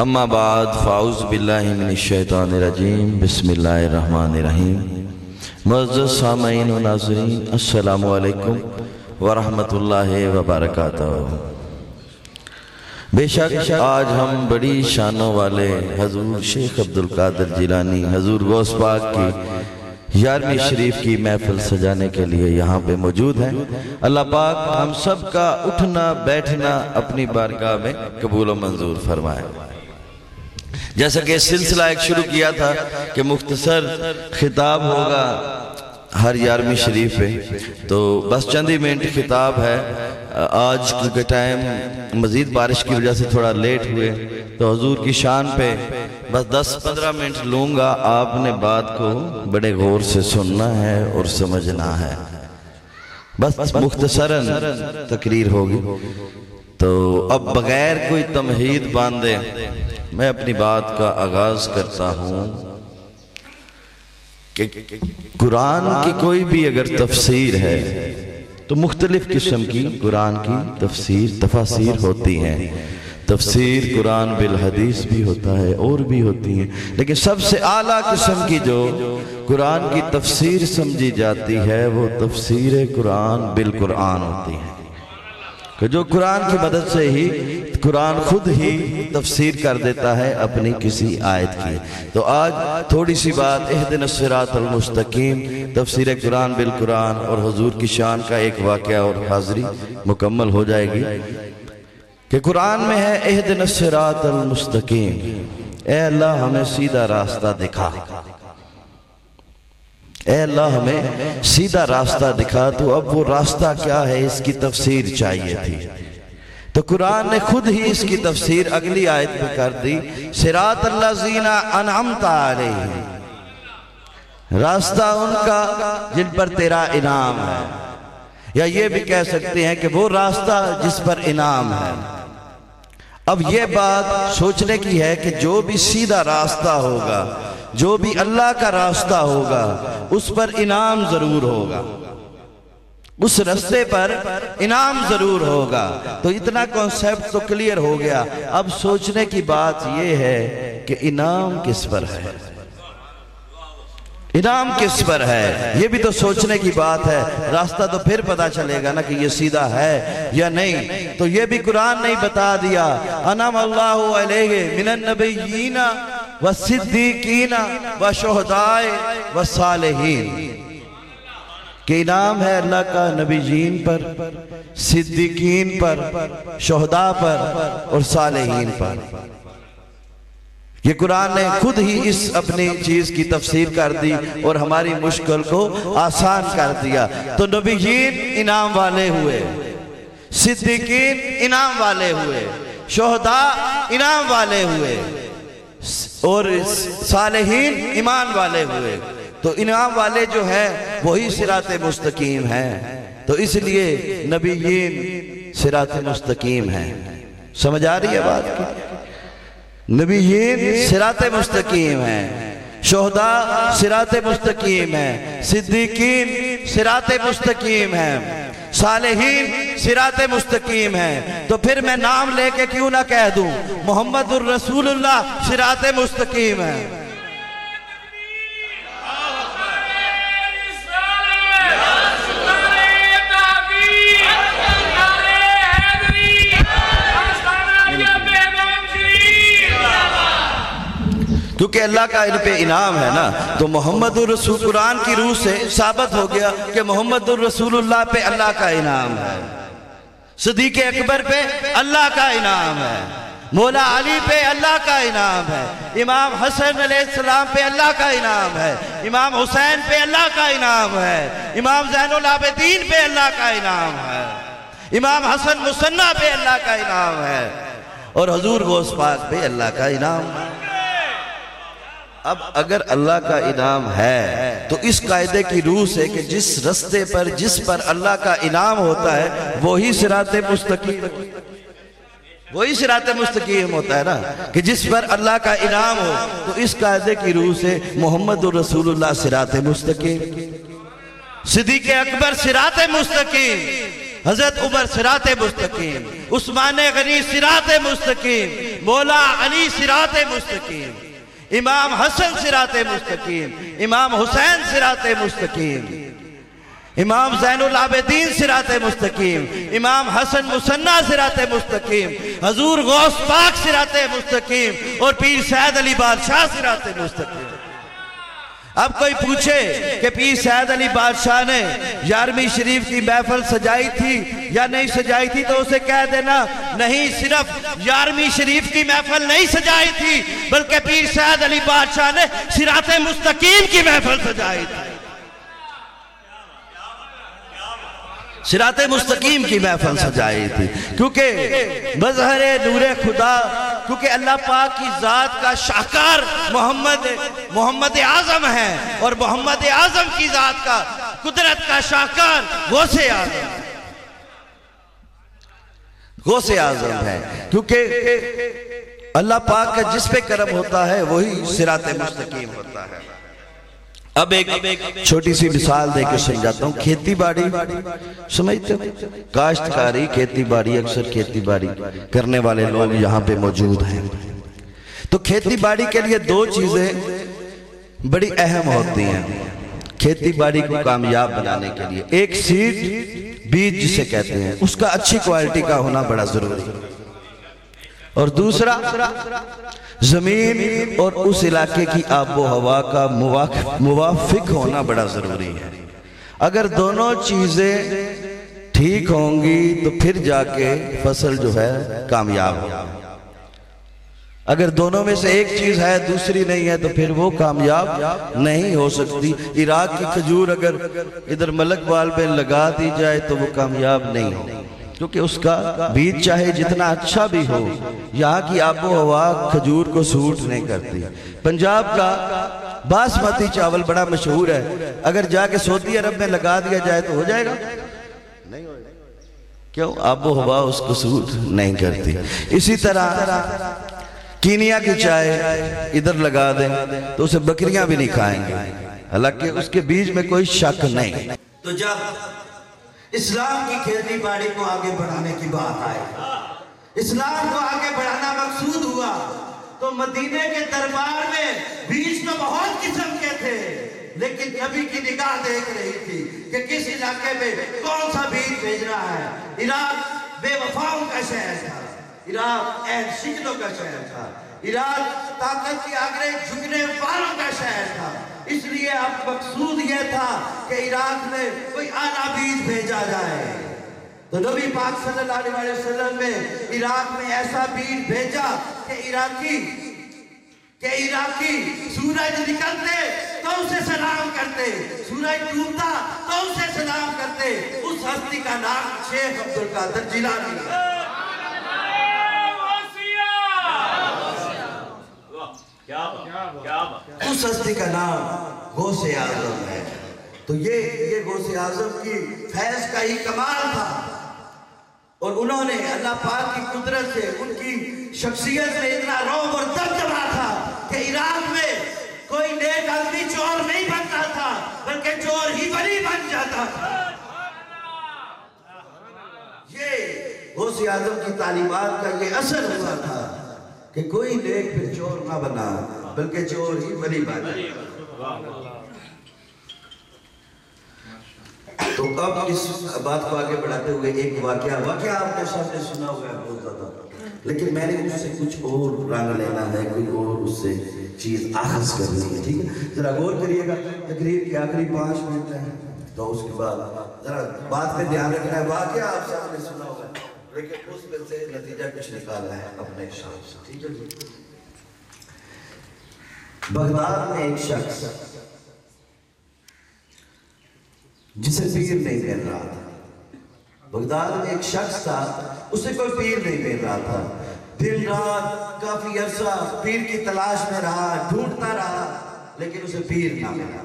अम्मा बाद फ़ाउज़ बिल्लाहि मिनश शैतानिर रजीम बिस्मिल्लाहिर रहमानिर रहीम। मुअज़्ज़ज़ सामईन व नाज़रीन, अस्सलामु अलैकुम व रहमतुल्लाहि व बरकातहू। बेशक आज हम बड़ी शानों वाले हजूर शेख अब्दुल कादिर जिलानी हजूर गौस पाक की यारवी शरीफ की महफिल सजाने के लिए यहाँ पे मौजूद हैं। अल्लाह पाक हम सब का उठना बैठना अपनी बारगाह में कबूल मंजूर फरमाए। जैसा कि सिलसिला एक शुरू किया था कि मुख्तसर खिताब होगा हर यारवीं शरीफ पे, तो बस चंद ही मिनट खिताब है। आज के टाइम मज़ीद बारिश की वजह से थोड़ा लेट हुए, तो हजूर की शान पे बस 10-15 मिनट लूँगा। आपने बात को बड़े गौर से सुनना है और समझना है। बस मुख्तसरन तकरीर होगी, तो अब बगैर कोई तमहीद बांधे मैं अपनी बात का आगाज करता हूं कि कुरान की कोई भी अगर तफसीर है तो मुख्तलिफ किस्म की कुरान की तफसीर तफासीर होती हैं। तफसीर कुरान बिल हदीस भी होता है और भी होती है, लेकिन सबसे आला किस्म की जो कुरान की तफसीर समझी जाती है वो तफसीर कुरान बिल कुरान होती है, कि जो कुरान की मदद से ही कुरान खुद ही तफसीर कर देता है अपनी किसी आयत की। तो आज थोड़ी सी बात इहदिनस्सिरातल मुस्तकीम, तफसीर कुरान बिल कुरान और हुजूर की शान का एक वाकया और हाजिरी मुकम्मल हो जाएगी। कि कुरान में है इहदिनस्सिरातल मुस्तकीम, ए अल्लाह हमें सीधा रास्ता दिखा, ए अल्लाह हमें सीधा रास्ता दिखा। तो अब वो रास्ता क्या है इसकी तफसीर चाहिए थी, तो कुरान ने खुद ही इसकी तफसीर अगली आयत में कर दी। सिरात अल्लाज़ीना अनअमता अलैहिम, रास्ता उनका जिन पर तेरा इनाम है, या ये भी कह सकते हैं कि वो रास्ता जिस पर इनाम है। अब ये बात सोचने की है कि जो भी सीधा रास्ता होगा, जो भी अल्लाह का रास्ता होगा, उस पर इनाम जरूर होगा, उस रास्ते पर इनाम जरूर होगा। तो इतना कॉन्सेप्ट तो क्लियर हो गया। अब सोचने की बात यह है कि इनाम किस पर है, इनाम किस पर है, ये भी तो सोचने की बात है। रास्ता तो फिर पता चलेगा ना कि ये सीधा है या नहीं। तो ये भी कुरान ने बता दिया, अनम अल्लाहु अलैहि मिनन नबिय्यीना व सिद्दीकीना व शुहदाए व सालेहीन, कि इनाम है अल्लाह का नबीजीन पर, सिद्दीकीन पर, शोहदा पर और सालेहीन पर। ये कुरान ने खुद ही इस अपनी चीज की तफसीर कर दी और हमारी मुश्किल को आसान कर दिया। तो नबीजीन इनाम वाले हुए, सिद्दीकीन इनाम वाले हुए, शोहदा इनाम वाले हुए और सालेहीन ईमान वाले हुए। तो इनाम वाले जो है वही सिराते मुस्तकीम हैं। तो इसलिए नबीयीन सिराते मुस्तकीम हैं। समझ आ रही है बात की? नबीयीन सिराते मुस्तकीम हैं, शोहदा सिराते मुस्तकीम हैं, सिद्दीकीन सिराते मुस्तकीम हैं, सालेहीन सिराते मुस्तकीम हैं। तो फिर मैं नाम लेके क्यों ना कह दूं, मोहम्मदुर रसूलुल्लाह सिराते मुस्तकीम हैं। क्योंकि अल्लाह का इन पे इनाम है ना, तो मोहम्मदुर रसूल कुरान की रूह से साबित हो गया कि मोहम्मदुर रसूलुल्लाह पे अल्लाह का इनाम है, सिद्दीक़ अकबर पे अल्लाह का इनाम है, मौला अली पे अल्लाह का इनाम है, इमाम हसन अलैहिस्सलाम पे अल्लाह का इनाम है, इमाम हुसैन पे अल्लाह का इनाम है, इमाम ज़ैनुल आबदीन पे अल्लाह का इनाम है, इमाम हसन मुसन्ना पे अल्लाह का इनाम है और हजूर गौस पाक पे अल्लाह का इनाम है। अब अगर अल्लाह का इनाम है तो इस कायदे की रूह से कि जिस रास्ते पर जिस पर अल्लाह का इनाम होता है वही सिराते मुस्तकीम, वही सिराते मुस्तकीम होता है ना, कि जिस पर अल्लाह का इनाम हो। तो इस कायदे की रूह से मोहम्मदुर रसूलुल्लाह सिराते मुस्तकीम, सिद्दीक़ अकबर सिराते मुस्तकीम, हजरत उमर सिरात मुस्तकीम, उस्मान गनी सिरात मुस्तकीम, मौला अली सिरात मुस्तकीम, इमाम हसन सिरात मुस्तकीम, इमाम हुसैन सिरात मुस्तकीम, इमाम ज़ैनुल आबेदीन सिरात मुस्तकीम, इमाम हसन मुसन्ना सिरात मुस्तकीम, हजूर गौस पाक सिरात मुस्तकीम और पीर सैयद अली बादशाह सिरात मुस्तकीम। अब कोई पूछे कि पीर सैयद अली बादशाह ने यारवी शरीफ की महफल सजाई थी या नहीं सजाई थी, तो उसे कह देना नहीं, सिर्फ यारवी शरीफ की महफल नहीं सजाई थी बल्कि पीर सैयद अली बादशाह ने सिरात मुस्तकीम की महफल सजाई थी, सिरात मुस्तकीम की महफल सजाई थी। क्योंकि बजहर नूरे खुदा, क्योंकि अल्लाह पाक की ज़ात का शाहकार मोहम्मद आजम है और मोहम्मद आजम की ज़ात का कुदरत का शाहकार गौसे आजम, गौसे आजम है। क्योंकि अल्लाह पाक का जिस पे करम होता है वही सिरात मुस्तकीम होता है। अब एक छोटी सी मिसाल देकर समझाता हूँ। खेती बाड़ी समझते हो, काश्तकारी, खेती बाड़ी, अक्सर खेती बाड़ी करने वाले लोग यहाँ पे मौजूद हैं। तो खेती बाड़ी के लिए दो चीजें बड़ी अहम होती हैं खेती बाड़ी को कामयाब बनाने के लिए। एक सीड, बीज जिसे कहते हैं, उसका अच्छी क्वालिटी का होना बड़ा जरूरी है, और दूसरा जमीन और उस इलाके की आबो हवा का मुवाफिक होना बड़ा जरूरी है। अगर दोनों चीजें ठीक होंगी तो फिर जाके फसल जो है कामयाब हो। अगर दोनों में से एक चीज है दूसरी नहीं है तो फिर वो कामयाब नहीं हो सकती। इराक की खजूर अगर इधर मलकवाल पे लगा दी जाए तो वो कामयाब नहीं होगी, क्योंकि उसका बीज चाहे जितना अच्छा भी हो यहाँ की आबो हवा खजूर को सूट नहीं करती। पंजाब का बासमती चावल बड़ा मशहूर है, अगर जाके सऊदी अरब में लगा दिया जाए तो हो जाएगा? नहीं होगा, क्यों? आबो हवा उसको सूट नहीं करती। इसी तरह कीनिया की चाय इधर लगा दें तो उसे बकरियां भी नहीं खाएंगे, हालांकि उसके बीज में कोई शक नहीं। तो जब इस्लाम की खेती बाड़ी को आगे बढ़ाने की बात आई, इस्लाम को आगे बढ़ाना मकसूद हुआ, तो मदीने के दरबार में बीज तो बहुत किस्म के थे, लेकिन नबी की निगाह देख रही थी कि किस इलाके में कौन सा बीज भेजना है। इराक बेवफाओं का शहर था, इराक अहल शिकनों का शहर था, इराक ताकत के आगे झुकने वालों का शहर था। इसलिए अब मकसूद यह था कि इराक में कोई आला बीज भेजा जाए। तो नबी पाक सल्लल्लाहु अलैहि वसल्लम ने इराक में ऐसा बीज भेजा कि इराकी सूरज निकलते तो उसे सलाम करते, सूरज डूबता तो उसे सलाम करते। उस हस्ती का नाम शेख अब्दुल कादिर जिलानी है। उस हस्ती का नाम गौसे आजम है। तो ये गौसे आजम की फैज का ही कमाल था, और उन्होंने अल्लाह पाक की कुदरत से उनकी शख्सियत में इतना रौब और दबदबा था कि इराक में कोई नेक आदमी चोर नहीं बनता था बल्कि चोर ही वली बन जाता था। ये गौसे आजम की तालीमात का ये असर हुआ था कि कोई नेक फिर चोर ना बना बल्कि चोर ही वली बना। तो अब इस बात को आगे बढ़ाते हुए एक वाकया आपने सबने सुना हुआ है बहुत ज्यादा, लेकिन मैंने उससे कुछ और रंग लेना है, कोई और उससे चीज आखिज करनी है। ठीक है, जरा गौर करिएगा। तकरीर के आखिरी 5 मिनट है, तो उसके बाद जरा बात पे ध्यान रखना है। वाकया आप सबने सुना हुआ है, लेकिन उसमें से नतीजा कुछ निकालना है अपने हिसाब से। ठीक है जी। बगदाद में एक शख्स जिसे पीर नहीं मिल रहा था, बगदाद में एक शख्स था उसे कोई पीर नहीं मिल रहा था। दिन रात काफी अरसा पीर की तलाश में रहा, ढूंढता रहा, लेकिन उसे पीर ना मिला।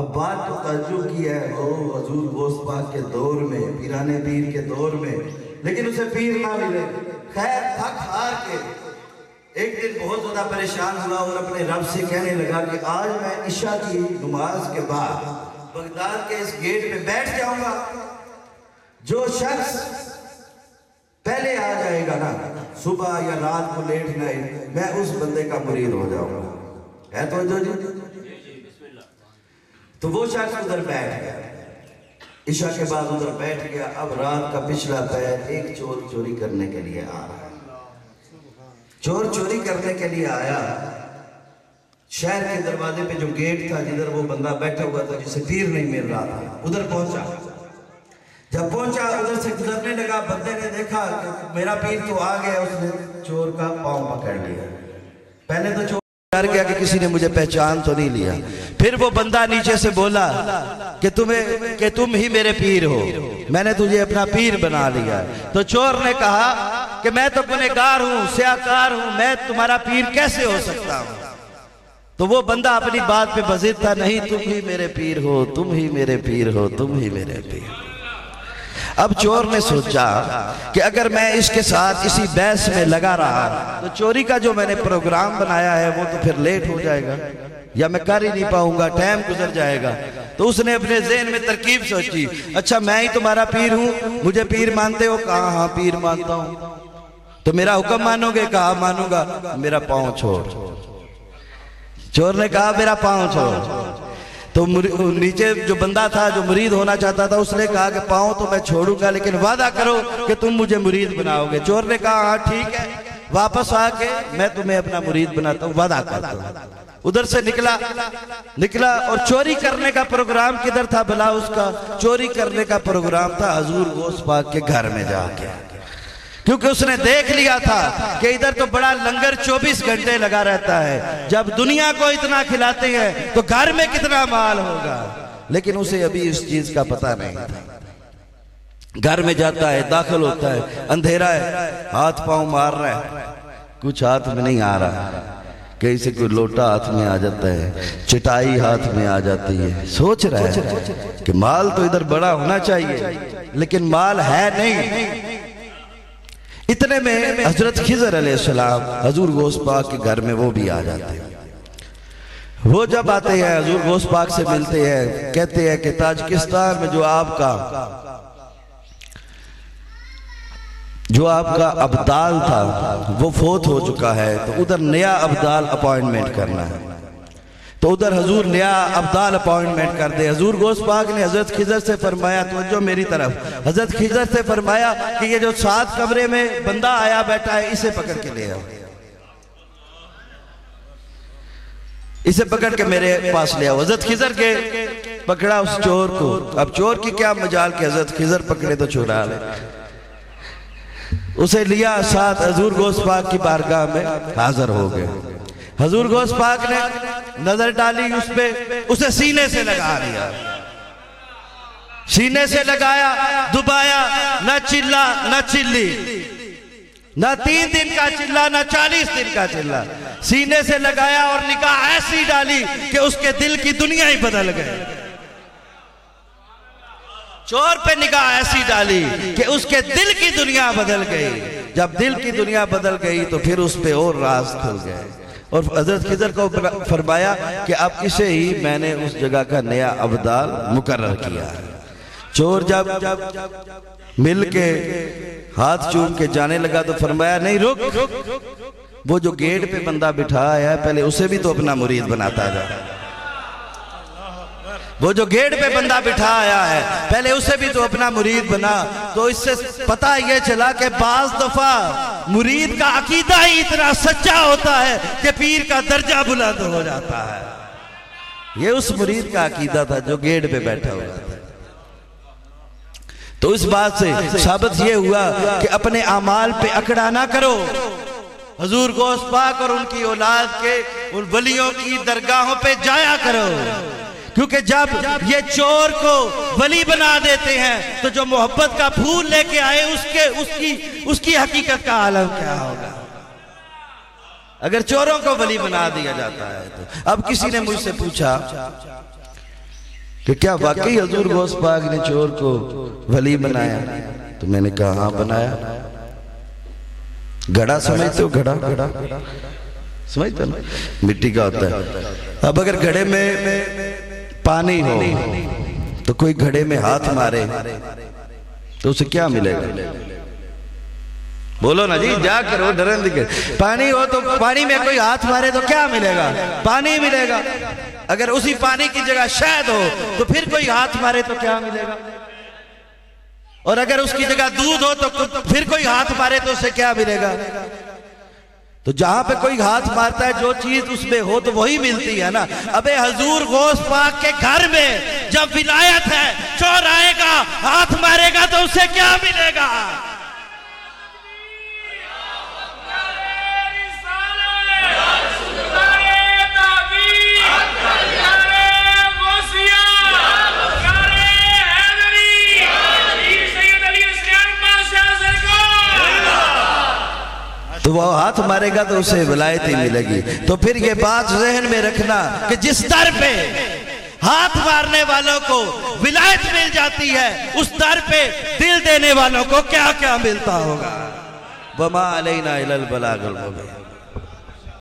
अब बात तो ताज्जुब की है, ओ हुजूर गौस पाक के दौर में, पीराने पीर के दौर में, लेकिन उसे पीर ना मिले। खैर थक हार के एक दिन बहुत ज्यादा परेशान हुआ और अपने रब से कहने लगा कि आज मैं इशा की नमाज के बाद बगदाद के इस गेट पे बैठ जाऊंगा जो शख्स पहले आ जाएगा ना सुबह या रात को लेट नाइट, मैं उस बंदे का मुरीद हो जाऊंगा। है तो जो जी तो वो शख्स उधर बैठ गया, ईशा के बाद उधर बैठ गया। अब रात का पिछला पैर एक चोर चोरी करने के लिए आ रहा है। चोर चोरी करने के लिए आया, शहर के दरवाजे पे जो गेट था जिधर वो बंदा बैठा हुआ था जिसे तीर नहीं मिल रहा था, उधर पहुंचा। जब पहुंचा उधर से गुजरने लगा, बंदे ने देखा मेरा पीर तो आ गया, उसने चोर का पाँव पकड़ लिया। पहले तो चोर डर गया कि किसी ने मुझे पहचान तो नहीं लिया। फिर वो बंदा नीचे से बोला कि तुम्हें कि तुम ही मेरे पीर हो, मैंने तुझे अपना पीर बना लिया। तो चोर ने कहा कि मैं तो गुनहगार हूँ, सियाकार हूँ, मैं तुम्हारा पीर कैसे हो सकता हूँ। तो वो बंदा अपनी बात पे बज़िद था, नहीं तुम ही मेरे पीर हो, तुम ही मेरे पीर हो, तुम ही मेरे पीर हो। अब चोर ने सोचा कि अगर मैं इसके साथ इसी बहस में लगा रहा तो चोरी का जो मैंने प्रोग्राम बनाया है वो तो फिर लेट हो जाएगा या मैं कर ही नहीं पाऊंगा, टाइम गुजर जाएगा। तो उसने अपने ज़हन में तरकीब सोची, अच्छा मैं ही तुम्हारा पीर हूँ, मुझे पीर मानते हो? कहा हाँ पीर मानता हूँ। तो मेरा हुक्म मानोगे? कहा मानूंगा। मेरा पाँव छोड़, चोर ने कहा मेरा पाँव छोड़। तो नीचे जो बंदा था जो मुरीद होना चाहता था उसने कहा कि पाँव तो मैं छोड़ूंगा लेकिन वादा करो कि तुम मुझे मुरीद बनाओगे। चोर ने कहा हाँ ठीक है, वापस आके मैं तुम्हें अपना मुरीद बनाता हूँ, वादा करता हूँ। उधर से निकला और चोरी करने का प्रोग्राम किधर था भला? उसका चोरी करने का प्रोग्राम था हुजूर गौस पाक के घर में जाके, क्योंकि उसने देख लिया था कि इधर तो बड़ा लंगर 24 घंटे लगा रहता है, जब दुनिया को इतना खिलाते हैं तो घर में कितना माल होगा। लेकिन उसे अभी इस चीज का पता नहीं था। घर में जाता है, दाखिल होता है, अंधेरा है, हाथ पांव मार रहा है, कुछ हाथ में नहीं आ रहा है, कैसे कोई लोटा हाथ में आ जाता है, चटाई हाथ में आ जाती है। सोच रहा है कि माल तो इधर बड़ा होना चाहिए लेकिन माल है नहीं। इतने में हजरत खिजर अलैहिस्सलाम हजूर गौस पाक के घर में वो भी आ जाते हैं। वो जब आते हैं हजूर गौस पाक से मिलते हैं, कहते हैं कि ताजिकिस्तान में जो आपका अब्दाल था वो फोत हो चुका है, तो उधर नया अब्दाल अपॉइंटमेंट करना है। तो उधर हजूर नया अब्दाल अपॉइंटमेंट कर दे। हजूर गौस पाक ने हजरत खिजर से फरमाया, तवज्जो मेरी तरफ, हजरत खिजर से फरमाया कि ये जो 7 कमरे में बंदा आया बैठा है इसे पकड़ के ले आओ, इसे पकड़ के मेरे पास ले आओ। हजरत खिजर के पकड़ा उस चोर को। अब चोर की क्या मजाल के हजरत खिजर पकड़े तो चुरा ले। उसे लिया साथ हजूर गौस पाक की बारगाह में हाजिर हो गए। हजूर गौस पाक ने नजर डाली उस पे, उसे सीने से लगा लिया, सीने से लगाया, दुबाया, ना चिल्ला ना चिल्ली, ना 3 दिन का चिल्ला ना 40 दिन का चिल्ला, सीने से लगाया और निकाह ऐसी डाली कि उसके दिल की दुनिया ही बदल गई। चोर पे निगाह ऐसी डाली कि उसके दिल की दुनिया बदल गई। जब दिल की दुनिया बदल गई तो फिर उस पे और राज खुल गए। और हजरत खिजर को फरमाया कि अब इसे ही मैंने उस जगह का नया अब्दाल मुकर्रर किया। चोर जब मिल के हाथ चूम के जाने लगा तो फरमाया नहीं रुक, वो जो गेट पे बंदा बिठाया है पहले उसे भी तो अपना मुरीद बनाता जा, वो जो गेट पे बंदा बिठा आया है पहले उसे भी तो अपना मुरीद बना। तो इससे पता यह चला कि बाज दफा मुरीद का अकीदा ही इतना सच्चा होता है कि पीर का दर्जा बुलंद हो जाता है। ये उस मुरीद का अकीदा था जो गेट पे बैठा हुआ था। तो इस बात से साबित यह हुआ कि अपने अमाल पे अकड़ा ना करो। हजूर गौस पाक और उनकी औलाद के उन वलियों की दरगाहों पे जाया करो, क्योंकि जब ये चोर को वली बना देते हैं तो जो मोहब्बत का फूल लेके आए उसकी हकीकत का आलम क्या होगा। अगर चोरों को वली बना दिया जाता है तो अब किसी ने मुझसे पूछा कि क्या वाकई हजूर गौस पाक ने चोर को वली बनाया? तो मैंने कहा हाँ बनाया। घड़ा समझते हो? घड़ा घड़ा समझते हो? मिट्टी का होता है। अब अगर घड़े में पानी हो तो कोई घड़े में हाथ मारे तो उसे क्या मिलेगा? बोलो ना जी, जा करो डरन दिखे। पानी हो तो पानी में कोई हाथ मारे तो क्या मिलेगा? पानी मिलेगा। अगर उसी पानी की जगह शहद हो तो फिर कोई हाथ मारे तो क्या मिलेगा? और अगर उसकी जगह दूध हो तो फिर कोई हाथ मारे तो उसे क्या मिलेगा? तो जहां पे कोई हाथ मारता है जो चीज उसमें हो तो वही मिलती है ना। अबे हजूर गौस पाक के घर में जब विलायत है, चोर आएगा हाथ मारेगा तो उसे क्या मिलेगा? तो वह हाथ मारेगा तो उसे विलायत ही मिलेगी। तो फिर ये बात जहन में रखना कि जिस दर पे हाथ मारने वालों को विलायत मिल जाती है, उस दर पे दिल देने वालों को क्या क्या मिलता होगा। वमा अलैना इल्लल बलागुल मुबीन।